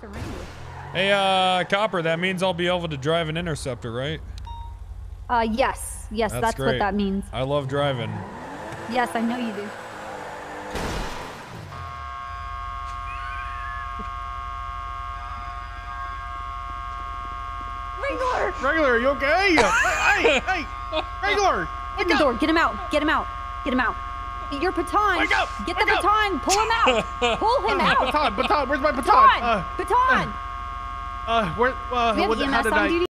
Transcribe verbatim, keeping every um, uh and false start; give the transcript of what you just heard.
Fuck the Wrangler. Hey, uh, Copper, that means I'll be able to drive an Interceptor, right? Uh, yes. Yes, that's, that's what that means. I love driving. Yes, I know you do. Wrangler! Wrangler, are you okay? Hey, hey, hey! Wrangler! Wake up! Door. Get him out! Get him out! Get him out! Your baton! Wake up! Get wake the baton! Up. Pull him out! Pull him uh, out! Baton! Baton! Where's my baton? Baton! Uh, baton! Uh, uh, where, uh, what, how did I...